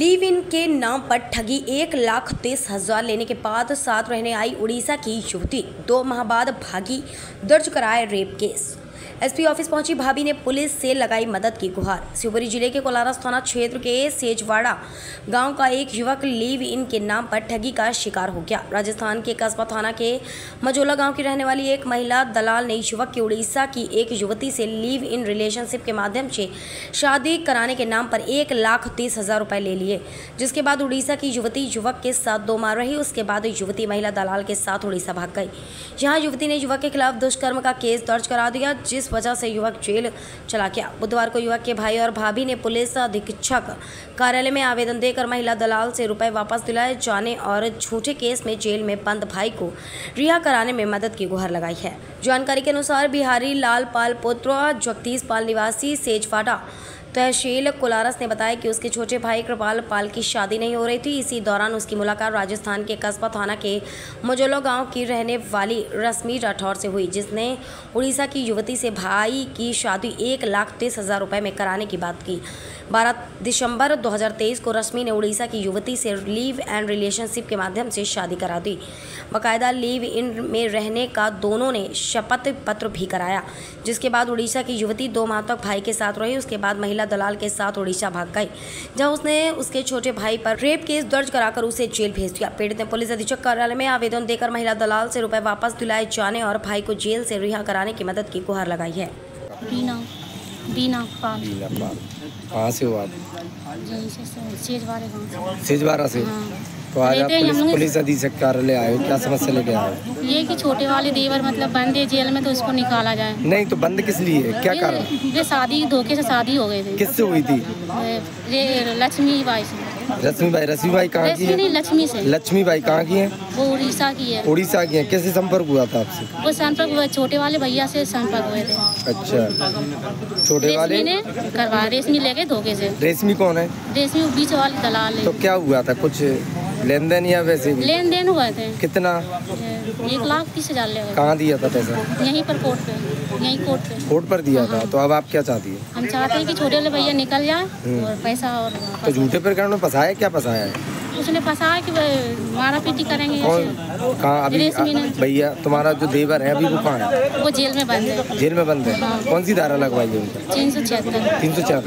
Live in के नाम पर ठगी 1,30,000 लेने के बाद साथ रहने आई उड़ीसा की युवती 2 माह बाद भागी, दर्ज कराया रेप केस। एसपी ऑफिस पहुंची भाभी ने पुलिस से लगाई मदद की गुहार। शिवपुरी जिले के कोलारस थाना क्षेत्र के सेजवाड़ा गांव का एक युवक लिव इन के नाम पर ठगी का शिकार हो गया। राजस्थान के कस्बा थाना के मजोला गांव की रहने वाली एक महिला दलाल ने युवक की उड़ीसा की एक युवती से लिव इन रिलेशनशिप के माध्यम से शादी कराने के नाम पर 1,30,000 रुपये ले लिए, जिसके बाद उड़ीसा की युवती युवक के साथ 2 माह रही। उसके बाद युवती महिला दलाल के साथ उड़ीसा भाग गई। यहाँ युवती ने युवक के खिलाफ दुष्कर्म का केस दर्ज करा दिया, जिस वजह से युवक जेल चला गया। बुधवार को युवक के भाई और भाभी ने पुलिस अधीक्षक कार्यालय में आवेदन देकर महिला दलाल से रुपए वापस दिलाए जाने और झूठे केस में जेल में बंद भाई को रिहा कराने में मदद की गुहार लगाई है। जानकारी के अनुसार बिहारी लाल पाल पुत्र जगदीश पाल निवासी सेजवाड़ा तहसील कोलारस ने बताया कि उसके छोटे भाई कृपाल पाल की शादी नहीं हो रही थी। इसी दौरान उसकी मुलाकात राजस्थान के कस्बा थाना के मजोला गांव की रहने वाली रश्मि राठौर से हुई, जिसने उड़ीसा की युवती से भाई की शादी 1,30,000 रुपये में कराने की बात की। 12 दिसंबर 2023 को रश्मि ने उड़ीसा की युवती से लीव एंड रिलेशनशिप के माध्यम से शादी करा दी। बाकायदा लीव इन में रहने का दोनों ने शपथ पत्र भी कराया, जिसके बाद उड़ीसा की युवती 2 माह तक भाई के साथ रही। उसके बाद महिला दलाल के साथ उड़ीसा भाग गई, जहां उसने उसके छोटे भाई पर रेप केस दर्ज कराकर उसे जेल भेज दिया। पीड़ित ने पुलिस अधीक्षक कार्यालय में आवेदन देकर महिला दलाल से रुपए वापस दिलाए जाने और भाई को जेल से रिहा कराने की मदद की गुहार लगाई है। बीना पाल कहाँ से हुआ? सेजवाड़ा से। तो आज आप पुलिस अधीक्षक कार्यालय आए, क्या समस्या लेके आए? ये कि छोटे वाले देवर मतलब बंद है जेल में, तो उसको निकाला जाए। नहीं तो बंद किस लिए, क्या कारण? ये शादी धोखे से शादी हो गई थी। किससे हुई थी? लक्ष्मी बाई से। रश्मि बाई कहाँ की है? लक्ष्मी से। लक्ष्मी बाई कहाँ की है? वो उड़ीसा की है। उड़ीसा की है। कैसे संपर्क हुआ था आपसे? वो संपर्क छोटे वाले भैया से संपर्क हुए थे। अच्छा, छोटे वाले ने करवा रेशमी लेके धोखे से। रेशमी कौन है? रेशमी बीच वाले दलाल है। तो क्या हुआ था, कुछ लेन देन या वैसे भी? लेन देन हुआ था। कितना? 1,30,000 ले गए। कहाँ दिया था पैसा? यहीं पर कोर्ट पे। यहीं कोर्ट पर दिया था। तो अब आप क्या चाहती है? हम चाहते हैं कि छोटे वाले भैया निकल जाए और पैसा। और तो झूठे प्रकरण में फंसाया, क्या फंसाया है? उसने फंसाया कि मारा पीटी करेंगे। कहाँ अभी भैया तुम्हारा जो देवर है अभी वो कहाँ है? वो जेल में बंद है। जेल में बंद है। कौन सी धारा लगवाई है उनका? 376।